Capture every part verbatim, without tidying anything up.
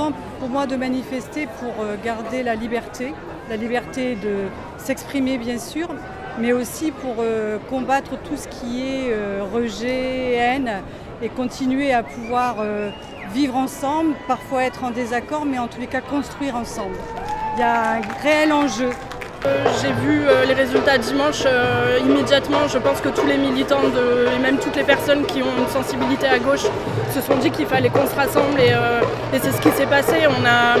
important pour moi de manifester pour garder la liberté, la liberté de s'exprimer bien sûr, mais aussi pour combattre tout ce qui est rejet, haine, et continuer à pouvoir vivre ensemble, parfois être en désaccord, mais en tous les cas construire ensemble. Il y a un réel enjeu. Euh, J'ai vu euh, les résultats dimanche, euh, immédiatement je pense que tous les militants de, et même toutes les personnes qui ont une sensibilité à gauche se sont dit qu'il fallait qu'on se rassemble et, euh, et c'est ce qui s'est passé. On a,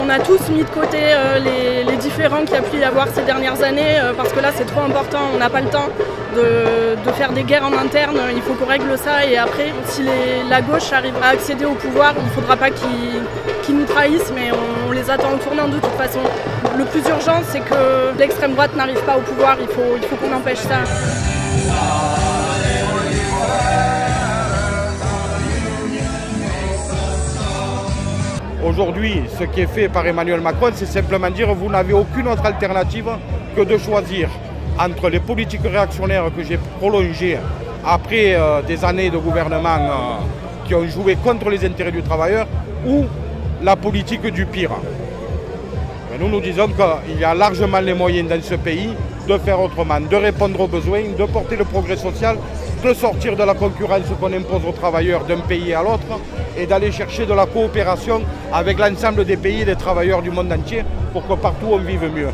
on a tous mis de côté euh, les, les différends qu'il y a pu y avoir ces dernières années euh, parce que là c'est trop important, on n'a pas le temps de, de faire des guerres en interne, il faut qu'on règle ça et après si les, la gauche arrive à accéder au pouvoir, il ne faudra pas qu'ils qu'ils nous trahissent mais on, on les attend au tournant de toute façon. Le plus urgent, c'est que l'extrême droite n'arrive pas au pouvoir, il faut, il faut qu'on empêche ça. Aujourd'hui, ce qui est fait par Emmanuel Macron, c'est simplement dire que vous n'avez aucune autre alternative que de choisir entre les politiques réactionnaires que j'ai prolongées après euh, des années de gouvernement euh, qui ont joué contre les intérêts du travailleur ou la politique du pire. Nous nous disons qu'il y a largement les moyens dans ce pays de faire autrement, de répondre aux besoins, de porter le progrès social, de sortir de la concurrence qu'on impose aux travailleurs d'un pays à l'autre et d'aller chercher de la coopération avec l'ensemble des pays et des travailleurs du monde entier pour que partout on vive mieux.